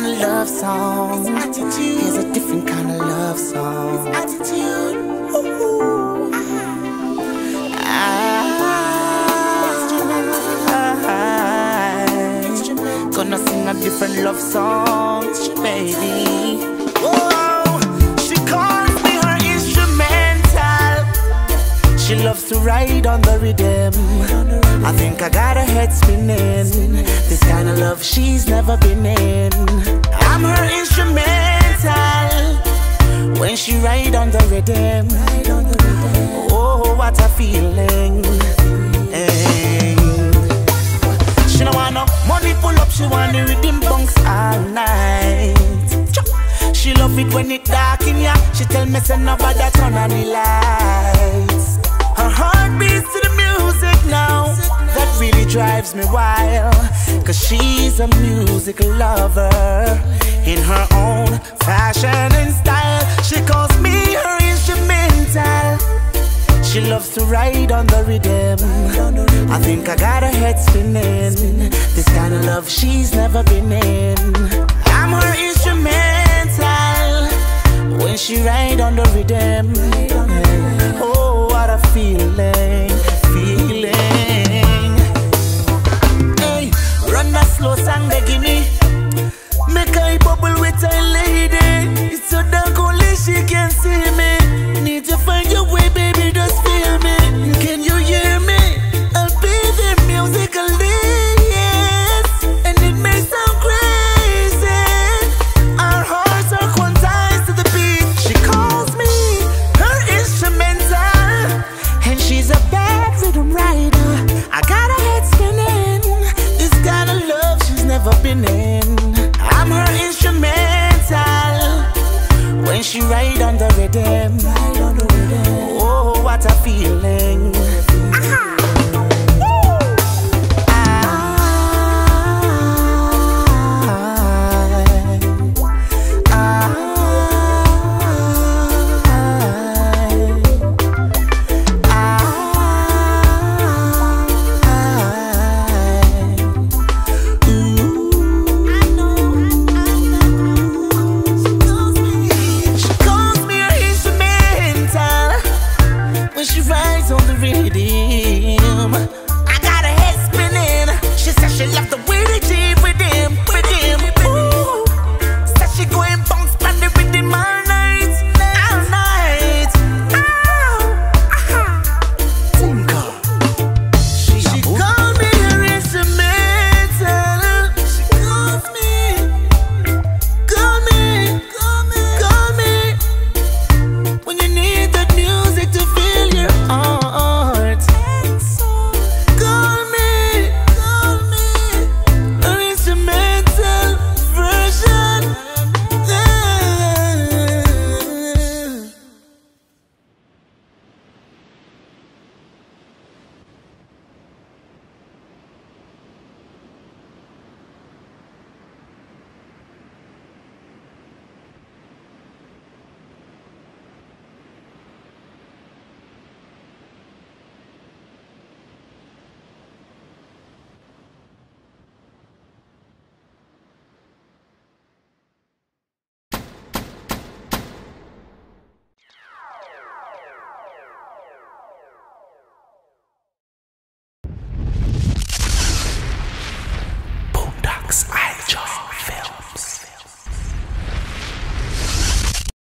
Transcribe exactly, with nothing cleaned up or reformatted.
kind of love song. It's attitude. Here's a different kind of love song. It's attitude. Ooh. I, I, gonna sing a different love song, baby. Whoa. She calls me her instrumental. She loves to ride on the rhythm. I think I got her head spinning. This kind of love she's never been in. I'm her instrumental. When she ride on the rhythm, oh, what a feeling. Hey. She don't want no money pull up, she want the rhythm bunks all night. She love it when it dark in ya. She tell me say nobody turn on the lights. Her heart beats to the music now. That really drives me wild, cause she's a music lover in her own fashion and style. She calls me her instrumental. She loves to ride on the rhythm. I think I got her head spinning. This kind of love she's never been in. I'm her instrumental. When she ride on the rhythm, oh, what a feeling. Slow song they give me, make I bubble with a lady. It's so dark only she can see me. Need to find your way, baby, just feel me. Can you hear me? I'll be the musical lead, and it may sound crazy. Our hearts are quantized to the beat. She calls me her instrumental, and she's a bad rhythm rider. I got her head spinning. This kind of love never been in. I'm her instrumental. When she ride on the rhythm, oh, what a feeling. Really?